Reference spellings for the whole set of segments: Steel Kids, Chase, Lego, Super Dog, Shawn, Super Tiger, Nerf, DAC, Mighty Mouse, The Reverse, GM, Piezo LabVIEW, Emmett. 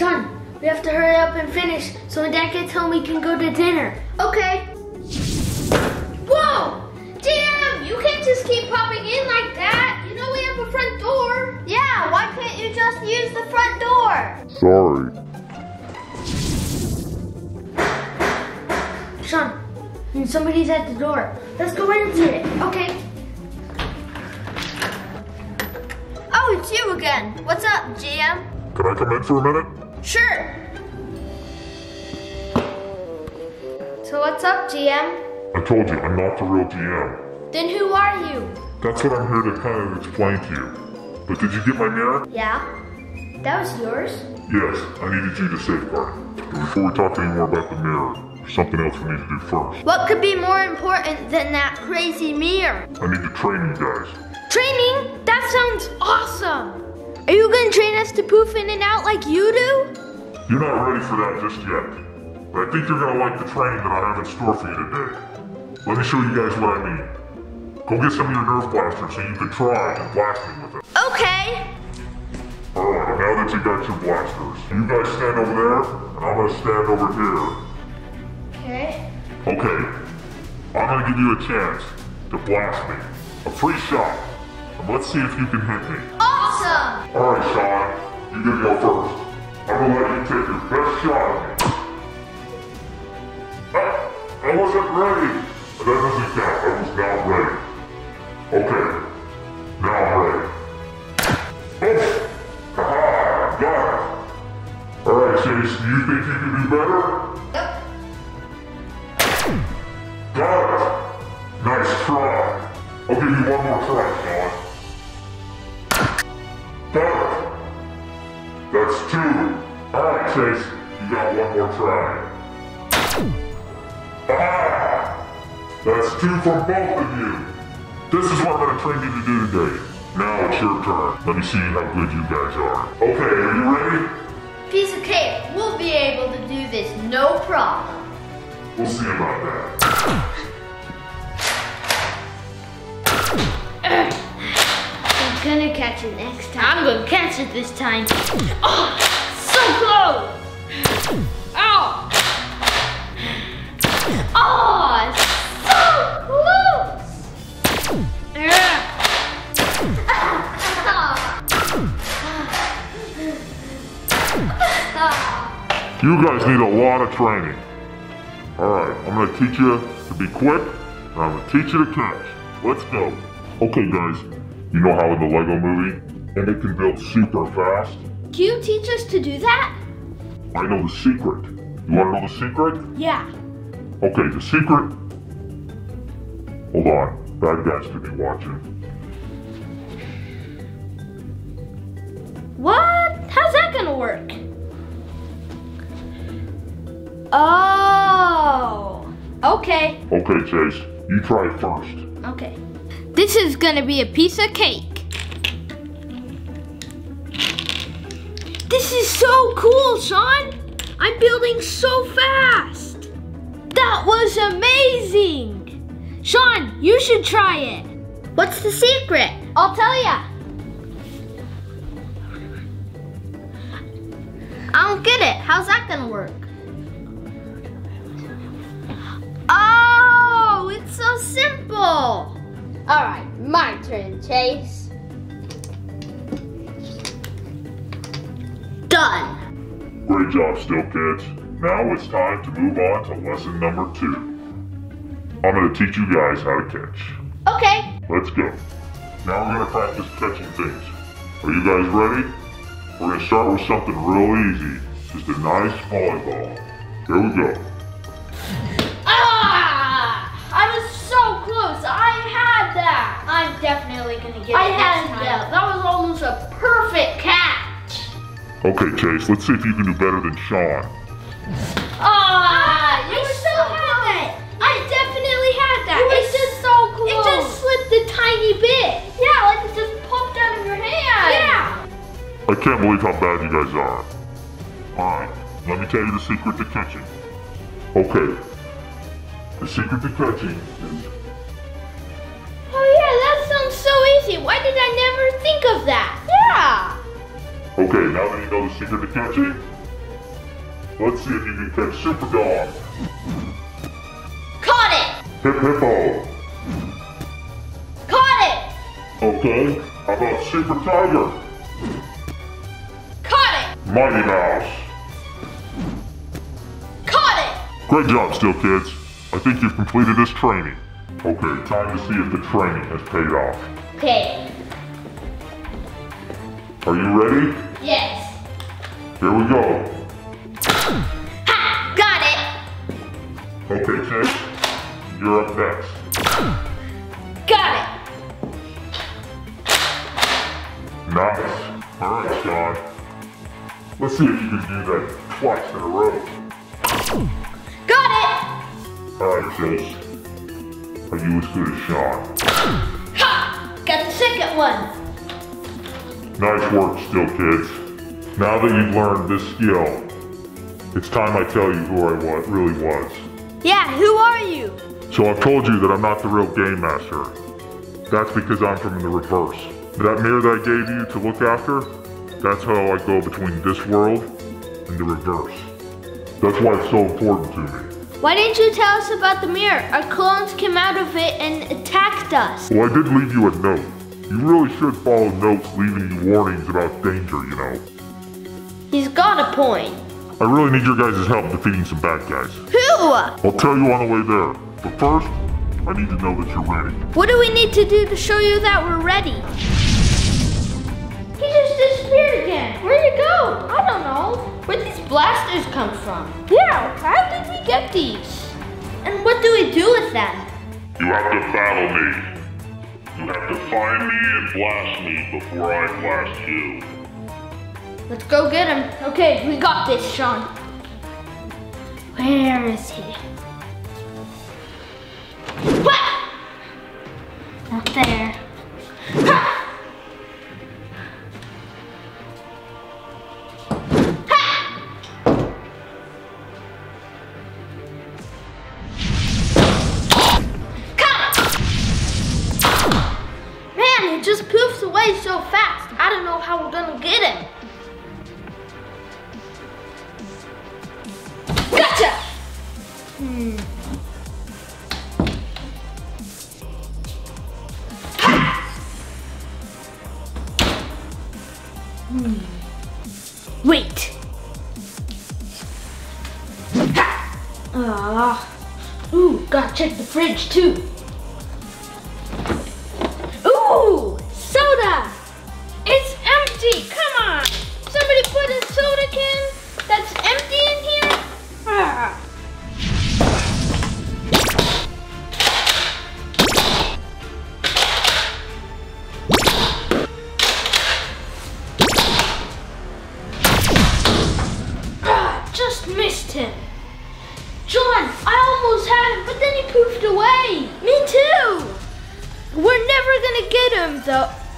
done. We have to hurry up and finish so when Dad gets home we can go to dinner. Okay. Whoa! GM, you can't just keep popping in like that. You know we have a front door. Yeah, why can't you just use the front door? Sorry. Sean, somebody's at the door. Let's go in and see it. Okay. Oh, it's you again. What's up, GM? Can I come in for a minute? Sure. So what's up, GM? I told you, I'm not the real GM. Then who are you? That's what I'm here to kind of explain to you. But did you get my mirror? Yeah. That was yours? Yes, I needed you to safeguard it. But before we talk any more about the mirror, there's something else we need to do first. What could be more important than that crazy mirror? I need to train you guys. Training? That sounds awesome! Are you gonna train us to poof in and out like you do? You're not ready for that just yet. But I think you're gonna like the training that I have in store for you today. Let me show you guys what I mean. Go get some of your Nerf blasters so you can try and blast me with it. Okay. Alright, now that you got your blasters, you guys stand over there, and I'm gonna stand over here. Okay. Okay. I'm gonna give you a chance to blast me. A free shot. And let's see if you can hit me. Awesome! Alright, Sean. You're gonna go first. I'm gonna let you take your best shot at me. I wasn't ready! That doesn't count. I was not ready. Okay. Now I'm ready. Oh! Haha! Got it! Alright, Chase, do you think you can do better? Yep. Got it! Nice try. I'll give you one more try, Sean. Got it! That's two. Alright, Chase, you got one more try. Ah! That's two from both of you. This is what I'm gonna train you to do today. Now it's your turn. Let me see how good you guys are. Okay, are you ready? Piece of cake. We'll be able to do this, no problem. We'll see about that. I'm gonna catch it next time. I'm gonna catch it this time. Oh, so close! Ow! Oh! So you guys need a lot of training. Alright, I'm going to teach you to be quick, and I'm going to teach you to catch. Let's go. Okay guys, you know how in the Lego movie, Emmett can build super fast? Can you teach us to do that? I know the secret. You want to know the secret? Yeah. Okay, the secret... Hold on, bad guys could be watching. What? How's that going to work? Oh, okay. Okay, Chase, you try it first. Okay. This is gonna be a piece of cake. This is so cool, Sean. I'm building so fast. That was amazing. Sean, you should try it. What's the secret? I'll tell ya. I don't get it. How's that gonna work? Oh, it's so simple. All right, my turn, Chase. Done. Great job, Steel Kids. Now it's time to move on to lesson number 2. I'm gonna teach you guys how to catch. Okay. Let's go. Now we're gonna practice catching things. Are you guys ready? We're gonna start with something real easy. Just a nice volleyball. Here we go. I'm definitely gonna get it. I had that. That was almost a perfect catch. Okay, Chase, let's see if you can do better than Sean. You still had that. I definitely had that. It's just so cool. It just slipped a tiny bit. Yeah, like it just popped out of your hand. Yeah. I can't believe how bad you guys are. Alright, let me tell you the secret to catching. Okay. The secret to catching is... Why did I never think of that? Yeah! Okay, now that you know the secret to catching, Let's see if you can catch Super Dog. Caught it! Hip Hippo. Caught it! Okay, how about Super Tiger? Caught it! Mighty Mouse. Caught it! Great job, Steel Kids. I think you've completed this training. Okay, time to see if the training has paid off. Okay. Are you ready? Yes. Here we go. Ha! Got it! Okay, Chase. You're up next. Got it! Nice. Alright, Sean. Let's see if you can do that twice in a row. Got it! Alright, Chase. Are you as good as Sean? Ha! Got the second one! Nice work, Steel Kids. Now that you've learned this skill, it's time I tell you who I really was. Yeah, who are you? So I've told you that I'm not the real Game Master. That's because I'm from the reverse. That mirror that I gave you to look after, that's how I go between this world and the reverse. That's why it's so important to me. Why didn't you tell us about the mirror? Our clones came out of it and attacked us. Well, I did leave you a note. You really should follow notes leaving you warnings about danger, you know. He's got a point. I really need your guys' help defeating some bad guys. Who? I'll tell you on the way there. But first, I need to know that you're ready. What do we need to do to show you that we're ready? He just disappeared again. Where'd he go? I don't know. Where'd these blasters come from? Yeah, how did we get these? And what do we do with them? You have to battle me. You have to find me and blast me before I blast you. Let's go get him. Okay, we got this, Sean. Where is he? What? Not there. Ha! So fast. I don't know how we're gonna get him. Gotcha! Wait. Ooh, gotta check the fridge too.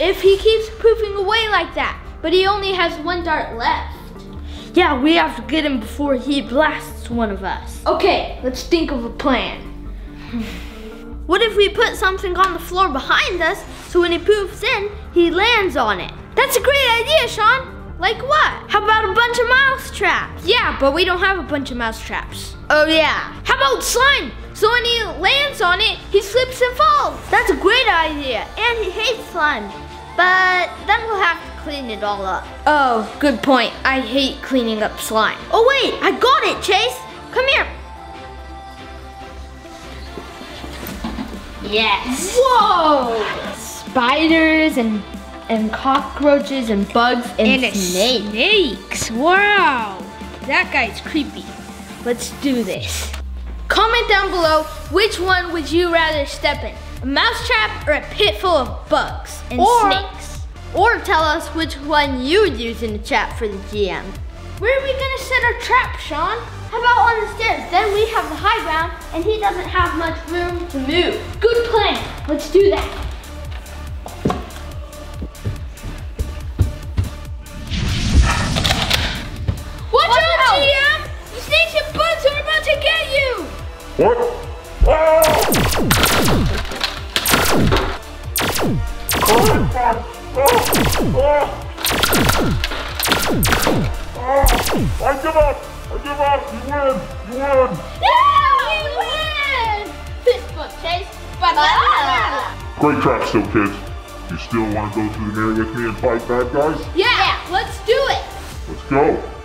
If he keeps poofing away like that, but he only has one dart left. Yeah, we have to get him before he blasts one of us. Okay, let's think of a plan. What if we put something on the floor behind us, so when he poofs in, he lands on it? That's a great idea, Sean. Like what? How about a bunch of mouse traps? Yeah, but we don't have a bunch of mouse traps. Oh yeah. How about slime? So when he lands on it, he slips and falls. That's a great idea. And he hates slime. But then we'll have to clean it all up. Oh, good point. I hate cleaning up slime. Oh wait, I got it, Chase. Come here. Yes. Whoa. Spiders and cockroaches and bugs and snakes. Wow. That guy's creepy. Let's do this. Comment down below, which one would you rather step in? A mouse trap or a pit full of bugs and snakes? Or tell us which one you would use in the trap for the GM. Where are we gonna set our trap, Sean? How about on the stairs? Then we have the high ground and he doesn't have much room to move. Good plan, let's do that. What? Ah! I give up! I give up! You win! You win! Yeah! You win! Fist bump, chase, banana! Great trap, Steel Kids. You still want to go through the mirror with me and fight bad guys? Yeah! Let's do it! Let's go!